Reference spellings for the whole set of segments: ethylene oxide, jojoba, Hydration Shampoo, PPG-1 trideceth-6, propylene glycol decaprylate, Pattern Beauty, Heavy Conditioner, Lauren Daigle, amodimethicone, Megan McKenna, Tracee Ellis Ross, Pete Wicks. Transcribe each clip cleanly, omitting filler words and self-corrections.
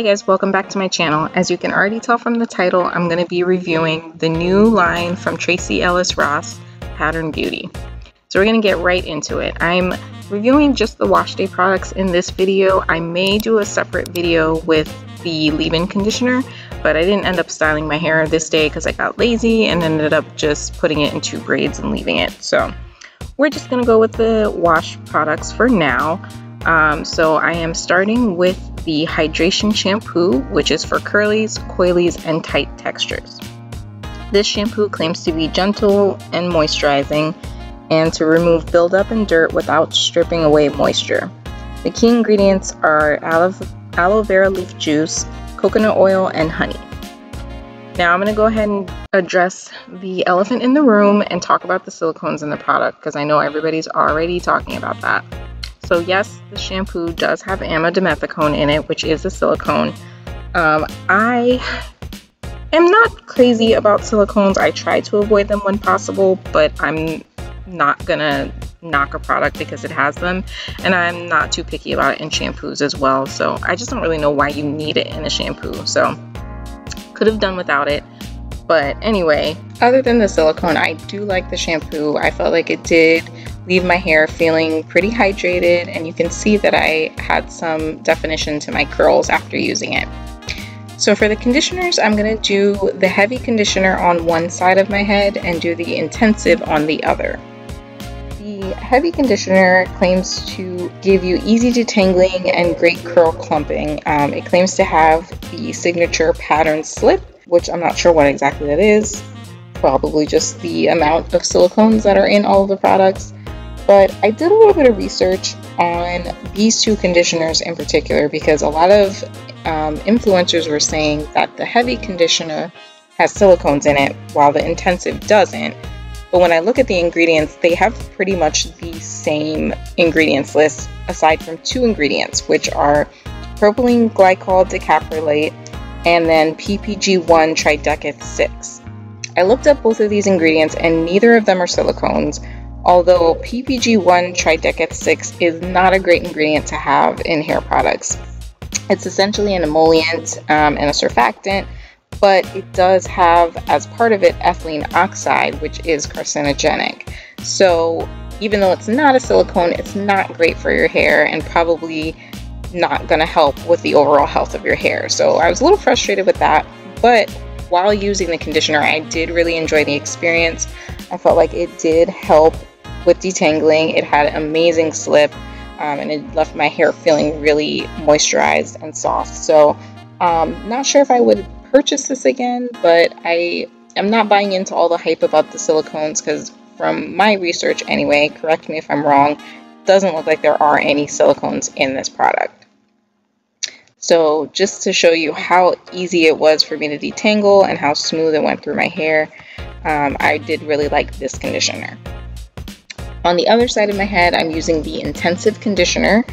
Hey guys, welcome back to my channel. As you can already tell from the title, I'm going to be reviewing the new line from Tracee Ellis Ross, Pattern Beauty. So we're going to get right into it. I'm reviewing just the wash day products in this video. I may do a separate video with the leave-in conditioner, but I didn't end up styling my hair this day because I got lazy and ended up just putting it in two braids and leaving it. So we're just going to go with the wash products for now. So I am starting with the hydration shampoo, which is for curlies, coilies, and tight textures. This shampoo claims to be gentle and moisturizing and to remove buildup and dirt without stripping away moisture. The key ingredients are aloe vera leaf juice, coconut oil, and honey. Now I'm going to go ahead and address the elephant in the room and talk about the silicones in the product because I know everybody's already talking about that. So yes, the shampoo does have amodimethicone in it, which is a silicone. I am not crazy about silicones. I try to avoid them when possible, but I'm not gonna knock a product because it has them, and I'm not too picky about it in shampoos as well. So I just don't really know why you need it in a shampoo. So could have done without it. But anyway, other than the silicone, I do like the shampoo. I felt like it did leave my hair feeling pretty hydrated, and you can see that I had some definition to my curls after using it. So for the conditioners, I'm going to do the heavy conditioner on one side of my head and do the intensive on the other. The heavy conditioner claims to give you easy detangling and great curl clumping. It claims to have the signature pattern slip, which I'm not sure what exactly that is, probably just the amount of silicones that are in all of the products. But I did a little bit of research on these two conditioners in particular because a lot of influencers were saying that the heavy conditioner has silicones in it while the intensive doesn't. But when I look at the ingredients, they have pretty much the same ingredients list aside from two ingredients, which are propylene glycol decaprylate and then PPG-1 trideceth-6. I looked up both of these ingredients and neither of them are silicones, although PPG-1 trideceth-6 is not a great ingredient to have in hair products. It's essentially an emollient and a surfactant, but it does have as part of it ethylene oxide, which is carcinogenic. So even though it's not a silicone, it's not great for your hair and probably not going to help with the overall health of your hair. So I was a little frustrated with that, but while using the conditioner, I did really enjoy the experience. I felt like it did help with detangling. It had an amazing slip, and it left my hair feeling really moisturized and soft. So not sure if I would purchase this again, but I am not buying into all the hype about the silicones because from my research anyway, correct me if I'm wrong, doesn't look like there are any silicones in this product. So just to show you how easy it was for me to detangle and how smooth it went through my hair, I did really like this conditioner. On the other side of my head, I'm using the intensive conditioner,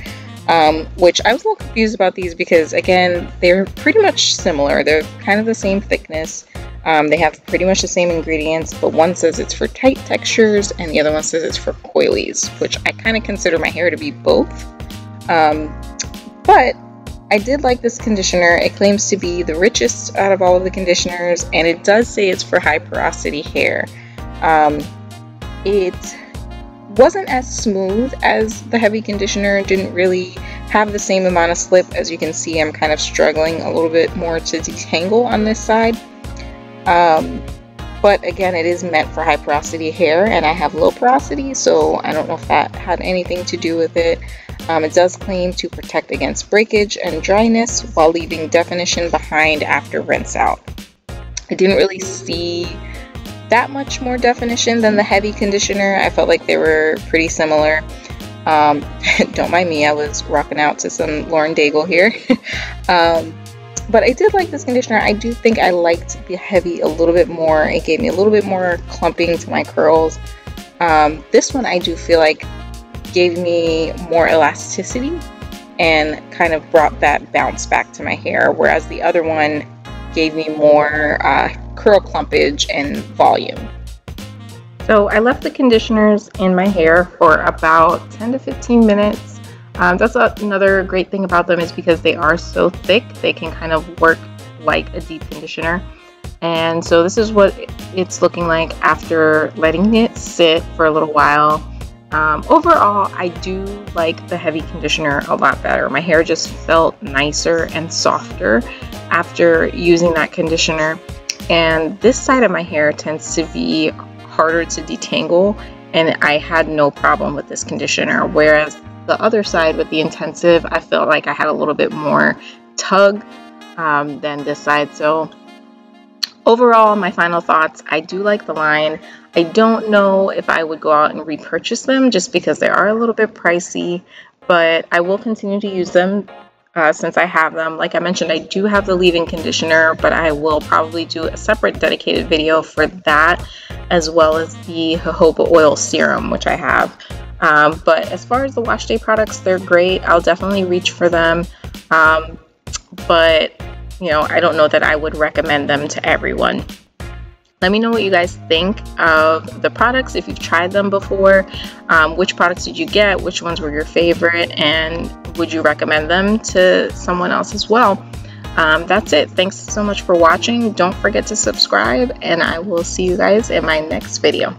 which I was a little confused about these because again, they're pretty much similar. They're kind of the same thickness. They have pretty much the same ingredients, but one says it's for tight textures and the other one says it's for coilies, which I kind of consider my hair to be both. But I did like this conditioner. It claims to be the richest out of all of the conditioners, and it does say it's for high porosity hair. It wasn't as smooth as the heavy conditioner. It didn't really have the same amount of slip. As you can see, I'm kind of struggling a little bit more to detangle on this side. But again, it is meant for high porosity hair, and I have low porosity, so I don't know if that had anything to do with it. It does claim to protect against breakage and dryness while leaving definition behind after rinse out. I didn't really see that much more definition than the heavy conditioner. I felt like they were pretty similar. Don't mind me, I was rocking out to some Lauren Daigle here. But I did like this conditioner. I do think I liked the heavy a little bit more. It gave me a little bit more clumping to my curls. This one I do feel like gave me more elasticity and kind of brought that bounce back to my hair, whereas the other one gave me more curl clumpage and volume. So I left the conditioners in my hair for about 10 to 15 minutes. That's another great thing about them is because they are so thick, they can kind of work like a deep conditioner. And so this is what it's looking like after letting it sit for a little while. Overall, I do like the heavy conditioner a lot better. My hair just felt nicer and softer after using that conditioner. And this side of my hair tends to be harder to detangle, and I had no problem with this conditioner, whereas the other side with the intensive, I felt like I had a little bit more tug than this side. So overall, my final thoughts, I do like the line. I don't know if I would go out and repurchase them just because they are a little bit pricey, but I will continue to use them since I have them. Like I mentioned, I do have the leave-in conditioner, but I will probably do a separate dedicated video for that, as well as the jojoba oil serum, which I have. But as far as the wash day products, they're great. I'll definitely reach for them, but you know, I don't know that I would recommend them to everyone. Let me know what you guys think of the products, if you've tried them before, which products did you get, which ones were your favorite, and would you recommend them to someone else as well? That's it. Thanks so much for watching. Don't forget to subscribe, and I will see you guys in my next video.